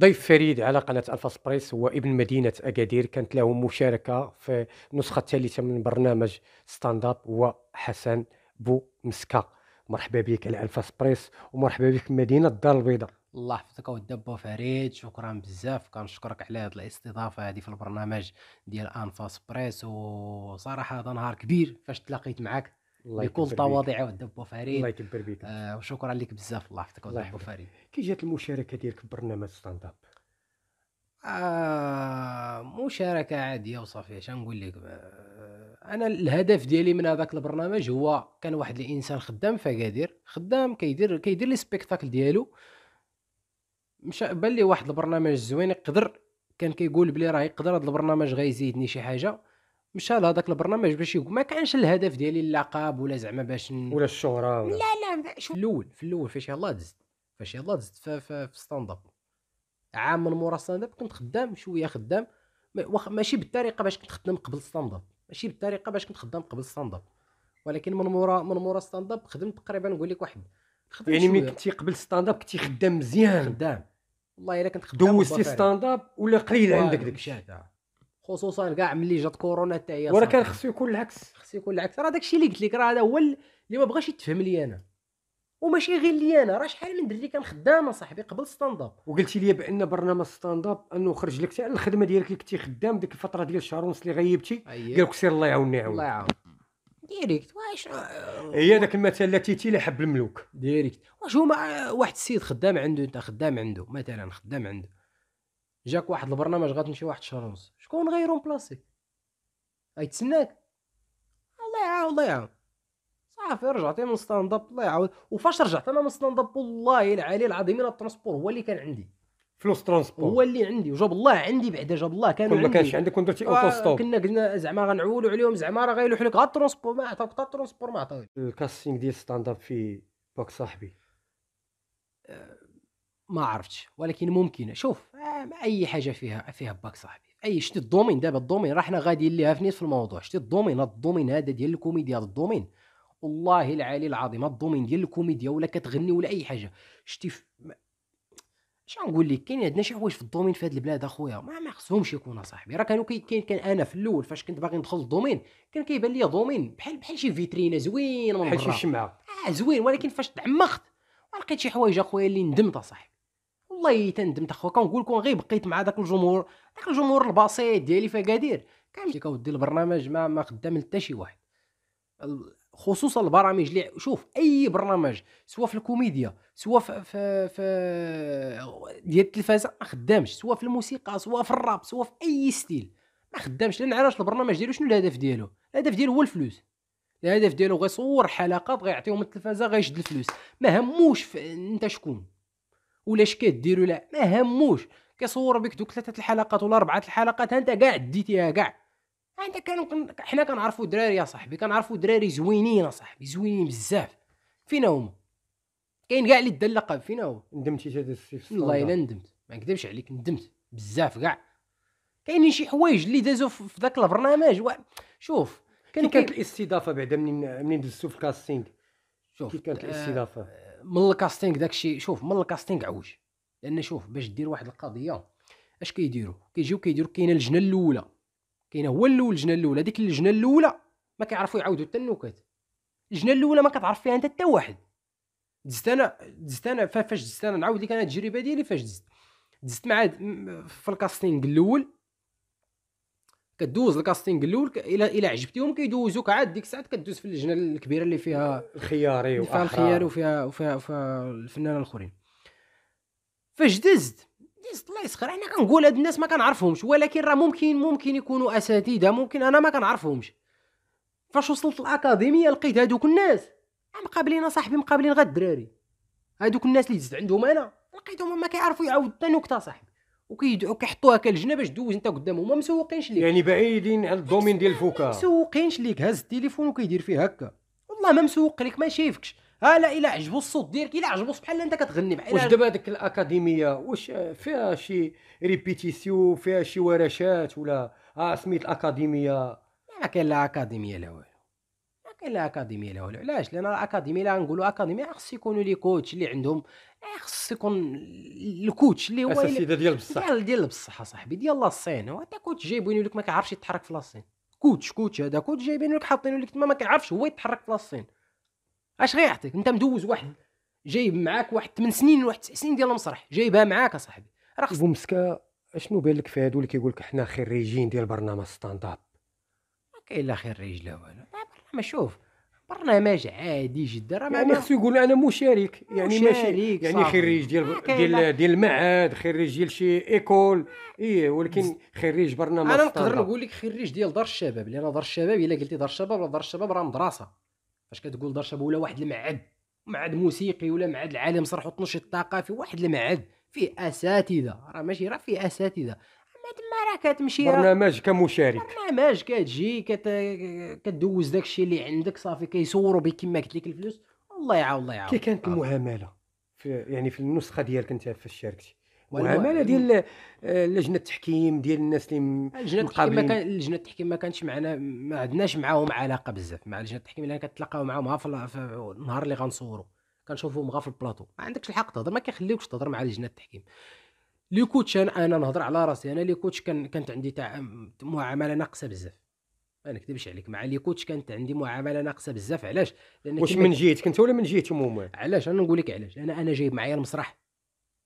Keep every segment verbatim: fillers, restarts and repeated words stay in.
ضيف فريد على قناة أنفاس بريس هو ابن مدينة أكادير، كانت له مشاركة في النسخة الثالثة من برنامج ستاند أب، هو حسن بو مسكا. مرحبا بك على أنفاس بريس ومرحبا بك مدينة الدار البيضاء. الله يحفظك ودبو فريد، شكرا بزاف، كنشكرك على هذه الاستضافه هذه في البرنامج ديال أنفاس بريس. وصراحه هذا نهار كبير فاش تلاقيت معك بكل تواضعي ودبو فريد. الله يكبر بك. آه وشكرا لك بزاف، الله يحفظك ودبو فريد. كي جات المشاركه ديالك في برنامج ستاند اب؟ آه مشاركه عاديه وصافي. اش نقول لك، انا الهدف ديالي من هذاك البرنامج هو كان واحد الانسان خدام في أكادير، خدام كيدير كيدير لي سبيكتاكل ديالو، مشى بان لي واحد البرنامج زوين يقدر، كان كيقول بلي راه يقدر هذا البرنامج غيزيدني شي حاجه، مشى لهذاك البرنامج باش يقول. ما كانش الهدف ديالي اللقب ولا زعما باش ن... ولا الشهره ولا. لا لا شوف، الاول في الاول فاش يلاه دزت فاش يلاه دزت في, في, في ستاند اب، عام من مورا ستاند اب كنت خدام شويه، خدام ماشي بالطريقه باش كنت خدام قبل ستاند اب، ماشي بالطريقه باش كنت خدام قبل ستاند اب، ولكن من مورا من مورا ستاند اب خدمت تقريبا نقول لك واحد يعني ملي كنتي قبل ستاند اب كنتي خدام مزيان، خدام والله الا كنت خدام. دوزتي ستاند اب ولا قليل عندك داك الشيء، خصوصا كاع ملي جات كورونا حتى هي، وراه كان خصو يكون العكس، خصو يكون العكس. راه داك الشيء اللي قلت لك، راه هذا هو اللي ما بغاش يتفهم لي انا، وماشي غير لي انا، راه شحال من دري كان خدام صاحبي قبل ستاند اب. وقلتي لي بان برنامج ستاند اب انه خرج لك حتى الخدمه ديالك اللي كنتي خدام ديك الفتره ديال الشهر ونص اللي غيبتي، قال لك سير الله يعاونني يعاون. الله يعاون ديريكت. واش هي داك المثل لا تيتي لا حب الملوك ديريكت. واش هما واحد السيد خدام عنده، انت خدام عنده مثلا، خدام عنده جاك واحد البرنامج غتمشي واحد شهر ونص، شكون غيرون بلاصي غيتسناك؟ الله يعاون الله يعاون صافي. رجعتي من ستاند اب الله يعاون. وفاش رجعت انا من ستاند اب والله العلي العظيم انا الترونسبور هو اللي كان عندي، فلوس ترونسبور هو اللي عندي، وجاب الله عندي بعدا، جاب الله كانوا عندي. ما كانش عندك كنت درتي اوتوستوب؟ كنا قلنا زعما غنعولوا عليهم، زعما راه غيلوح لك غير الترونسبور، ما عطاوك حتى الترونسبور ما عطاوك. الكاستينغ ديال ستاند اب في باك صاحبي ما عرفتش، ولكن ممكن شوف اي حاجه فيها فيها باك صاحبي. اي شتي الدومين دابا، الدومين راه حنا غاديين ليها في نيت في الموضوع. شتي الدومين، الدومين هذا ديال الكوميديا، الدومين والله العلي العظيم الدومين ديال الكوميديا ولا كتغني ولا اي حاجه. شتي شنو نقول لك، كاين عندنا شي حوايج في الدومين في هذه البلاد اخويا ما ما خصهمش يكونوا صاحبي. راه كانوا كاين، كان انا في الاول فاش كنت باغي ندخل الدومين كان كيبان لي دومين بحال بحال شي فيترينا زوين من برا، بحال شي شمعه اه زوين، ولكن فاش تعمقت لقيت شي حوايج اخويا اللي ندمت اصاحبي، والله تندمت اخويا. كنقول لكم غير بقيت مع داك الجمهور، داك الجمهور البسيط ديالي في أكادير كان كودي البرنامج ما ما خدام حتى شي واحد، خصوصا البرامج اللي شوف اي برنامج سواء في الكوميديا سواء في في, في ديال التلفازه ما خدامش، سواء في الموسيقى سواء في الراب سواء في اي ستيل ما خدامش. لان علاش البرنامج ديالو شنو الهدف ديالو؟ الهدف ديالو هو الفلوس، الهدف ديالو غيصور حلقات غيعطيهم التلفازه غيشد الفلوس، ما هموش انت شكون ولا اش كدير ولا ما هموش، كيصور بك دوك ثلاثه الحلقات ولا اربعه الحلقات انت كاع ديتيها كاع. انت كانوا حنا كنعرفوا دراري يا صاحبي، كنعرفوا دراري زوينين صاحبي، زوينين بزاف. فينا هما؟ كاين كاع اللي دا اللقب، فينا هو؟ ندمتي تا دزتي في والله الا ندمت، ما نكذبش عليك ندمت بزاف كاع. كاينين شي حوايج اللي دازوا في ذاك البرنامج و... شوف كان كانت الاستضافه بعدا منين منين دزتو في الكاستينغ، شوف كي كانت الاستضافه آه من الكاستينغ داك الشيء. شوف من الكاستينغ عوج، لان شوف باش دير واحد القضيه اش كيديروا؟ كيجيو كيديروا كاينه اللجنه الاولى، كاينه هو الاول اللجنه الاولى، ديك اللجنه الاولى ما كيعرفوا يعاودوا حتى النكات، اللجنه الاولى ما كتعرف فيها انت حتى واحد. دزت انا دزت انا فاش دزت انا نعاود لك انا التجربه ديالي فاش دزت دزت مع في الكاستينغ الاول، كدوز الكاستينغ الاول الى الى عجبتيهم كيدوزوك عاد ديك الساعه، كدوز في اللجنه الكبيره اللي فيها الخياري وفيها الخياري وفيها وفيها, وفيها الفنانين الاخرين. فاش دزت دزت الله يسخر، انا كنقول هاد الناس ما كنعرفهمش، ولكن راه ممكن ممكن يكونوا اساتذه، ممكن انا ما كنعرفهمش. فاش وصلت الاكاديميه لقيت هادوك الناس مقابلين صاحبي، مقابلين غير الدراري هادوك الناس اللي دزت عندهم انا، لقيتهم ما كيعرفوا يعاودوا حتى نكته صاحبي، وكيدعوا كيحطوها كالجنه باش دوز انت قدامهم، ما مسوقينش ليك يعني بعيدين على الدومين ديال الفكاهه، ما مسوقينش ليك. هاز التليفون وكيدير فيه هكا، والله ما مسوق لك ما شايفكش. ها لا الا عجبو الصوت ديالك، الا عجبو بحال انت كتغني بحال. واش دابا هذيك الاكاديميه واش فيها شي ريبيتيسيو، فيها شي ورشات ولا؟ ها سميت الاكاديميه ما كاين لا اكاديميه لا والو، الا اكاديميه له. علاش؟ لان الاكاديميه لا نقولوا اكاديميه خاص يكونوا لي كوتش اللي عندهم، خاص يكون الكوتش اللي هو الاساسيده ديال بصح ديال بصح صاحبي ديال الصين. هو حتى كوتش جايبينه لك ما كيعرفش يتحرك في الصين، كوتش كوتش هذا كوتش جايبينه لك حاطينه لك تما ما كيعرفش هو يتحرك في الصين، اش غيعطيك؟ انت مدوز واحد جايب معاك واحد ثمان سنين واحد تسع سنين ديال المسرح جايبها معاك اصاحبي. راه بو مسكا اشنو بان لك في هادو اللي كيقول لك حنا خريجين ديال برنامج ستاند اب؟ ما كاين لا خريج لا والو، برنامج شوف برنامج عادي جدا راه يعني خصو يقول انا مشارك يعني ماشي يعني خريج ديال ديال ديال المعهد، خريج ديال شي ايكول، ايه ولكن خريج برنامج انا نقدر نقول لك خريج ديال دار الشباب، لان دار الشباب الا قلتي دار الشباب راه دار الشباب راه مدرسه. فاش كتقول دار الشباب ولا واحد المعهد، معهد موسيقي ولا معهد العالم مسرح والتنشيط الثقافي، واحد المعهد فيه اساتذه راه ماشي راه فيه اساتذه. ما راه كتمشي برنامج كمشارك، برنامج كتجي كت... كتدوز داك الشيء اللي عندك صافي كيصوروا بك كما قلت لك الفلوس. الله يعاون الله يعاون. كي كانت المعامله في يعني في النسخه ديالك انت فاش شاركتي المعامله ديال لجنه التحكيم ديال الناس اللي لجنه التحكيم؟ ما كان لجنه التحكيم ما كانتش معنا، ما عندناش معاهم علاقه بزاف مع لجنه التحكيم، لان كتلاقاو معاهم في النهار اللي غنصوروا كنشوفوهم غا في البلاطو. ما عندكش الحق تهضر، ما كيخليوكش تهضر مع لجنه التحكيم. لي كوتش انا انا نهضر على راسي، انا لي كوتش كان كانت عندي تاع معامله ناقصه بزاف، ما نكذبش عليك مع لي كوتش كانت عندي معامله ناقصه بزاف. علاش؟ لان واش من جهتك انت ولا من جهتهم هما؟ علاش؟ انا نقول لك علاش، لان انا جايب معايا المسرح،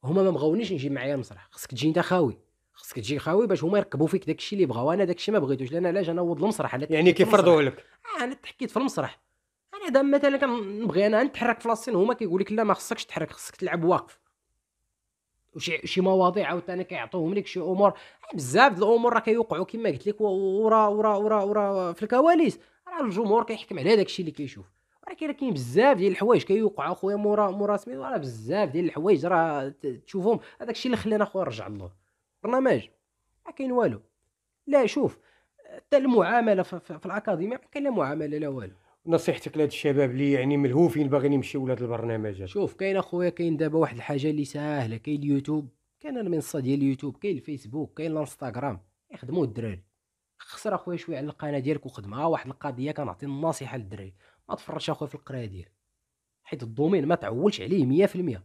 هما ما بغاونيش نجي معايا المسرح. خصك تجي انت خاوي، خصك تجي خاوي باش هما يركبوا فيك داك الشيء اللي بغاو. انا داك الشيء ما بغيتوش، لان علاش؟ انا وض المسرح يعني كيفرضوه لك. اه انا تحكيت في المسرح، انا دابا مثلا كنبغي انا نتحرك في لاسين، هما كيقول لك لا ما خصكش تحرك، خصك تلعب واقف. وشي شي مواضيع عاوتاني كيعطوهم لك، شي امور بزاف د الامور راه كيوقعوا كما قلت لك ورا ورا ورا ورا في الكواليس. راه الجمهور كيحكم على داك الشيء اللي كيشوف، ولكن كاين بزاف ديال الحوايج كيوقعوا خويا مورا مورا سميتو. راه بزاف ديال الحوايج راه تشوفهم، هذاك الشيء اللي خلانا خويا نرجع لله برنامج ما كاين والو. لا شوف حتى المعامله في, في, في الاكاديميه ما كاين لا معامله لا والو. نصيحتك لهاد الشباب اللي يعني ملهوفين باغيين يمشيو لهاد البرنامجات؟ شوف كاين اخويا كاين دابا واحد الحاجه اللي ساهله، كاين اليوتيوب، كاين المنصه ديال اليوتيوب، كاين الفيسبوك، كاين الانستغرام، يخدموا الدراري. خسر اخويا شويه على القناه ديالك وخدمها. واحد القضيه كنعطي النصيحه للدراري، ما تفرطش اخويا في القرايه ديالك، حيت الدومين ما تعولش عليه مية في المية،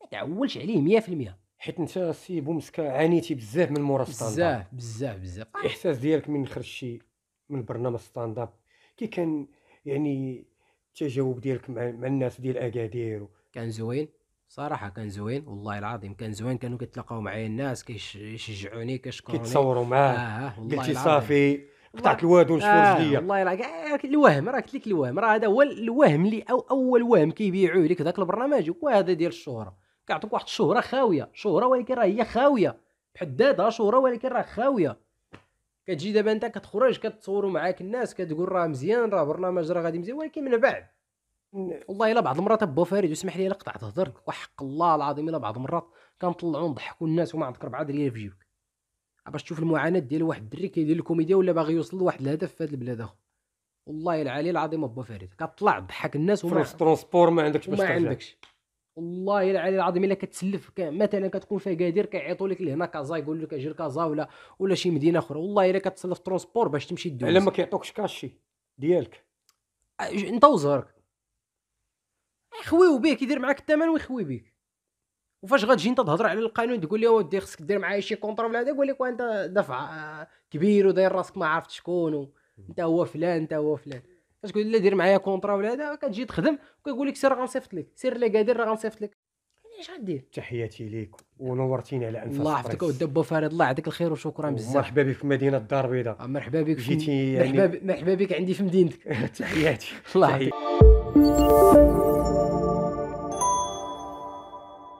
ما تعولش عليه مية في المية، حيت انت سي بو مسكا عانيتي بزاف من مورا ستاند اب. بزاف بزاف بزاف. الاحساس ديالك من خرجتي من برنامج ستاند اب كي كان يعني التجاوب ديالك مع الناس ديال اكادير؟ كان زوين صراحه، كان زوين والله العظيم كان زوين. كانوا كيتلاقاو معايا الناس كيشجعوني كيشكروني كيتصوروا معايا. قلتي صافي قطعت الواد ونشفوا رجليا. والله العظيم الوهم راه قلت لك الوهم راه هذا هو الوهم اللي أو اول وهم كيبيعوه لك ذاك البرنامج هو هذا ديال الشهره. كيعطوك واحد الشهره خاويه، شهره ولكن راه هي خاويه بحد ذاتها، شهره ولكن راه خاويه. كتجي دابا انت كتخرج كتصوروا معاك الناس كتقول راه مزيان راه برنامج راه غادي مزيان، ولكن من بعد والله الا بعض المرات با فريد وسمح لي الا قطعت هضر وحق الله العظيم الا بعض المرات كنطلعوا نضحكوا الناس وما عندك أربعة دراهم في جيبك باش تشوف المعاناه ديال واحد الدري كيدير الكوميديا ولا باغي يوصل لواحد الهدف في هذه البلاد. اخو والله العلي العظيم با فريد كطلع تضحك الناس وما في الترونسبور ما عندكش باش ترجع، ما عندكش والله العلي العظيم. الا كتسلف مثلا كتكون في اكادير كيعيطوا لك لهنا كازا، يقول لك اجي كازا ولا ولا شي مدينه اخرى، والله الا كتسلف ترونسبور باش تمشي دوز. علاه ما كيعطوكش كاشي ديالك انت وزهرك؟ يخويو بيه، كيدير معاك الثمن ويخوي بيك. وفاش غتجي انت تهضر على القانون تقول لي اودي خصك دير معايا شي كونطرا ولا هذا، يقول لك وانت دفع كبير وداير راسك ما عرفت شكون انت هو فلان انت هو فلان. فاش تقول لا دير معايا كونطرا ولا هذا كتجي تخدم وكيقول لك سير غنصيفط لك، سير لا قادر راه غنصيفط لك. اش غدير؟ تحياتي ليك ونورتينا على انفاس. الله يحفظك ودبا فارض، الله يعطيك الخير وشكرا بزاف. مرحبا بك في مدينه الدار البيضاء. مرحبا بك جيتي، مرحبا بك عندي في مدينتك. تحياتي. الله يحفظك.